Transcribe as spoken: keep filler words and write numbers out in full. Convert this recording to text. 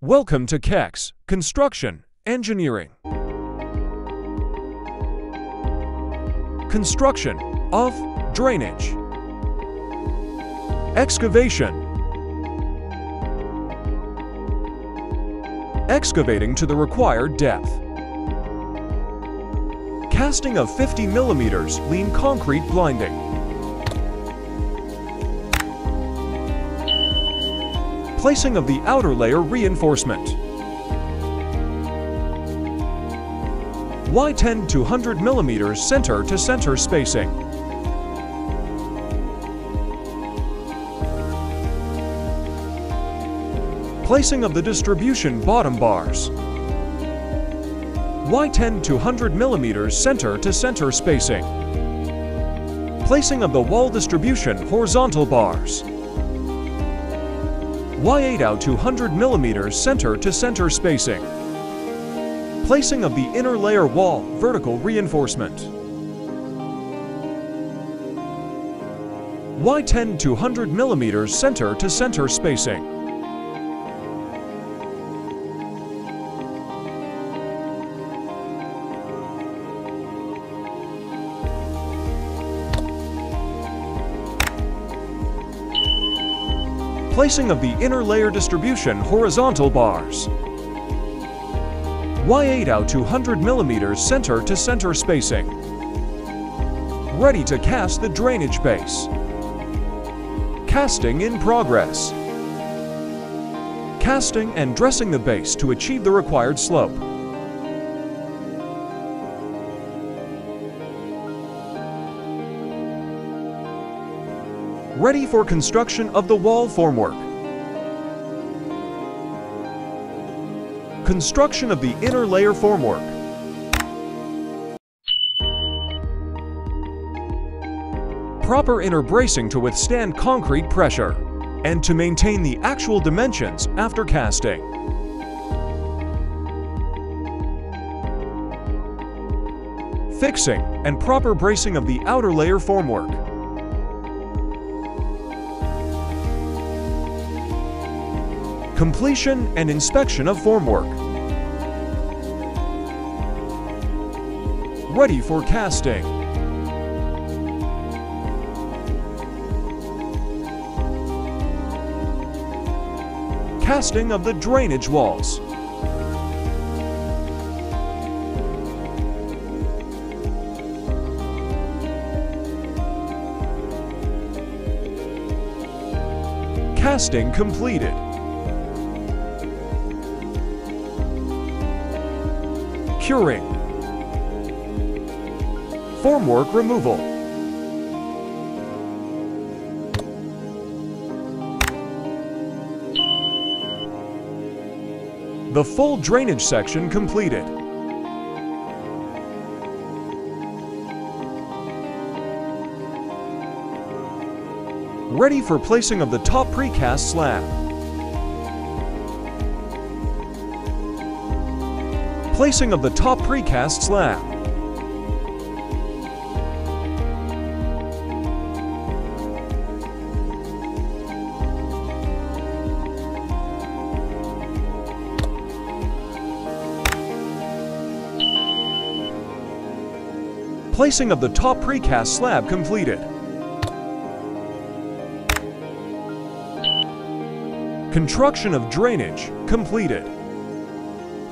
Welcome to K E X Construction Engineering. Construction of drainage, excavation, excavating to the required depth, casting of fifty millimeters lean concrete blinding, placing of the outer layer reinforcement, Y ten to one hundred millimeter center to center spacing, placing of the distribution bottom bars, Y ten to one hundred millimeter center to center spacing, placing of the wall distribution horizontal bars, Y eight out to one hundred millimeter center-to-center spacing, placing of the inner layer wall vertical reinforcement, Y ten to one hundred millimeter center-to-center spacing, placing of the inner layer distribution horizontal bars, Y eight out to one hundred millimeter center to center spacing, ready to cast the drainage base, casting in progress, casting and dressing the base to achieve the required slope, ready for construction of the wall formwork. Construction of the inner layer formwork. Proper inner bracing to withstand concrete pressure and to maintain the actual dimensions after casting. Fixing and proper bracing of the outer layer formwork. Completion and inspection of formwork. Ready for casting. Casting of the drainage walls. Casting completed. Curing, formwork removal, the full drainage section completed, ready for placing of the top precast slab. Placing of the top precast slab. Placing of the top precast slab completed. Construction of drainage completed.